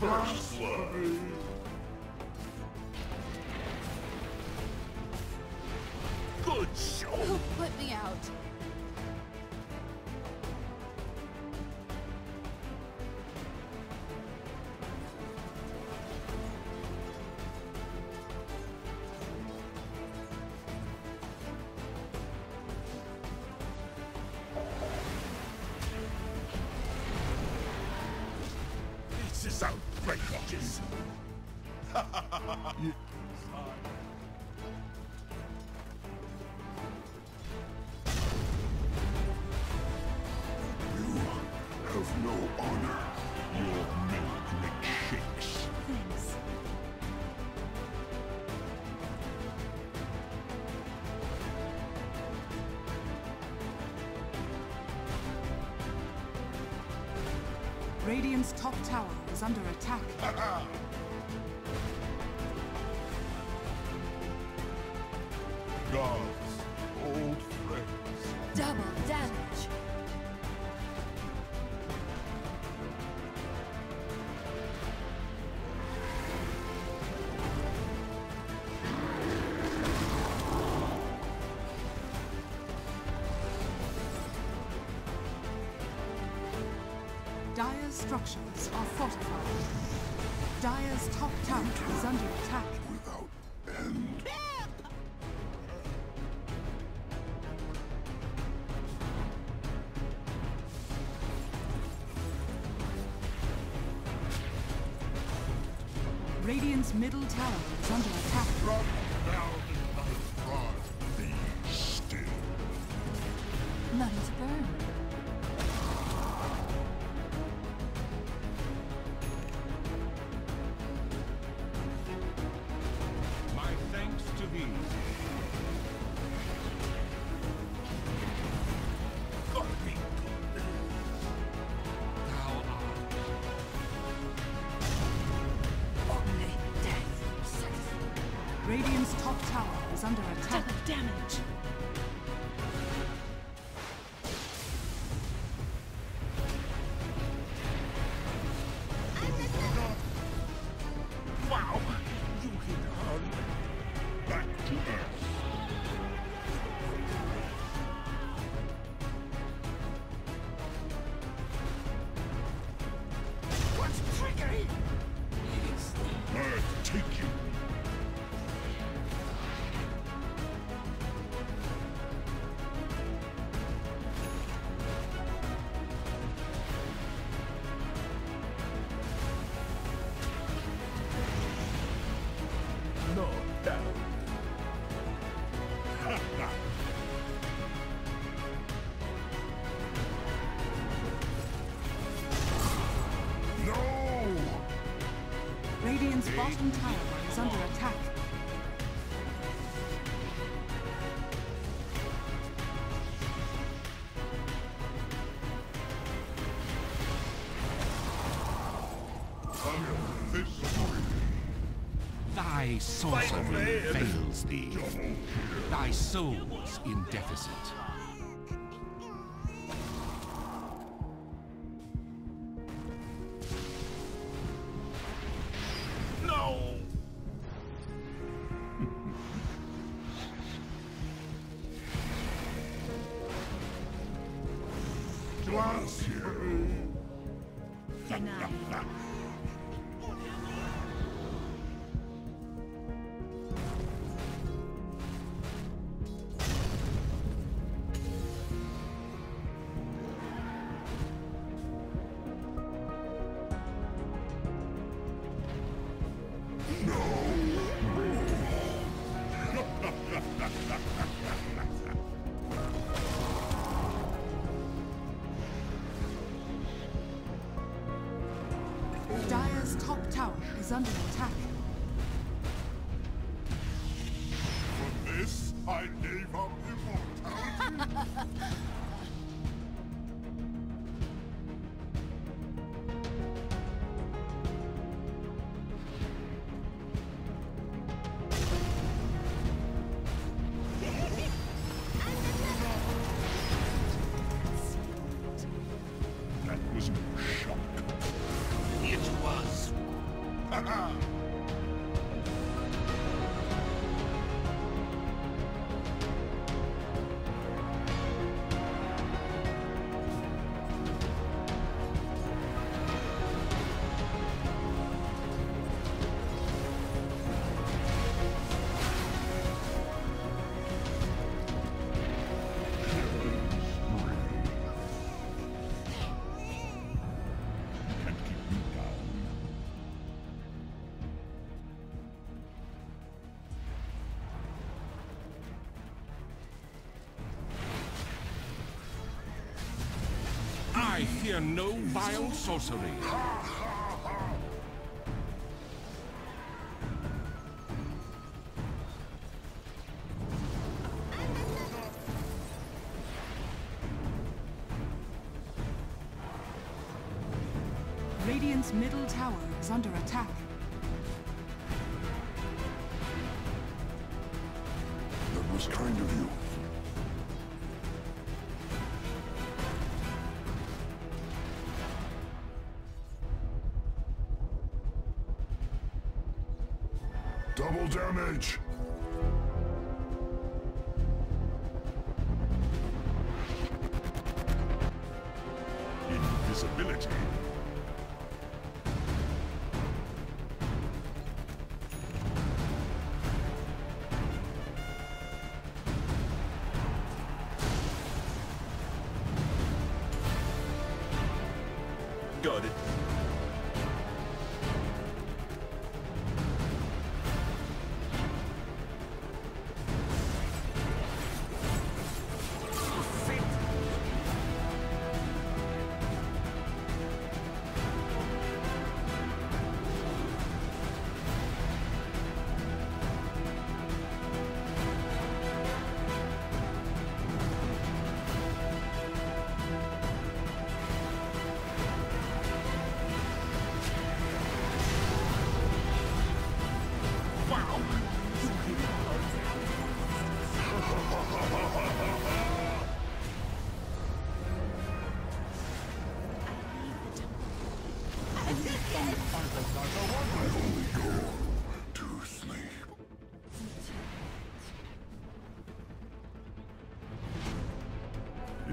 First blood. Good show. Who put me out? Radiant's top tower is under attack. Gods, old friends. Double damage. Dire's structures are fortified. Dire's top tower is under attack. Without end. Radiant's middle tower is under attack. Run down and run. Be still. None to burn. Radiant's top tower is under attack. Double damage. Wow, you hit hard. Back to earth. What trickery? Earth, take you. Radiant's bottom tower is under attack. Thy sorcery fails thee. Thy soul's in deficit. Dire's top tower is under attack. For this, I gave up immortality. That was no shock. It was. I fear no vile sorcery. Radiant's middle tower is under attack. That was kind of you. Double damage! Invisibility! Got it.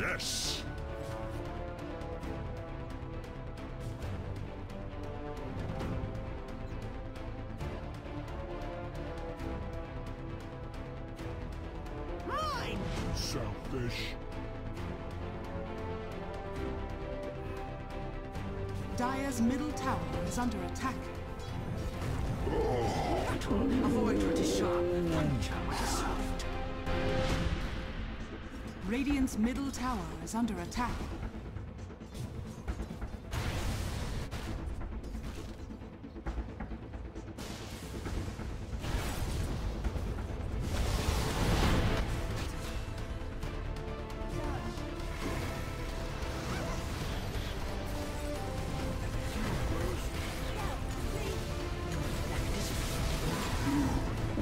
Yes! Mine! Selfish. Dire's middle tower is under attack. Oh. Avoid what is sharp and punch what is soft. Radiant's middle tower is under attack.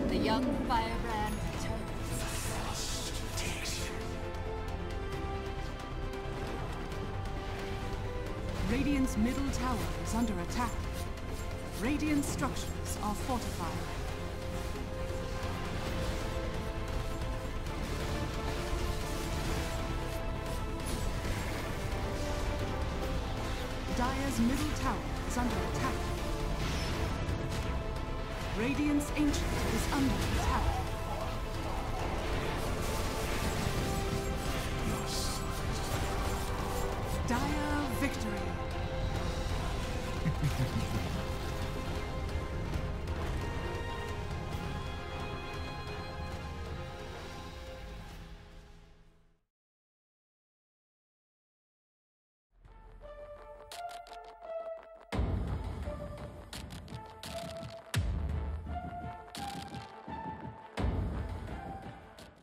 The young firebrand returns. Radiant's middle tower is under attack. Radiant structures are fortified. Dire's middle tower is under attack. Radiant's Ancient is under attack.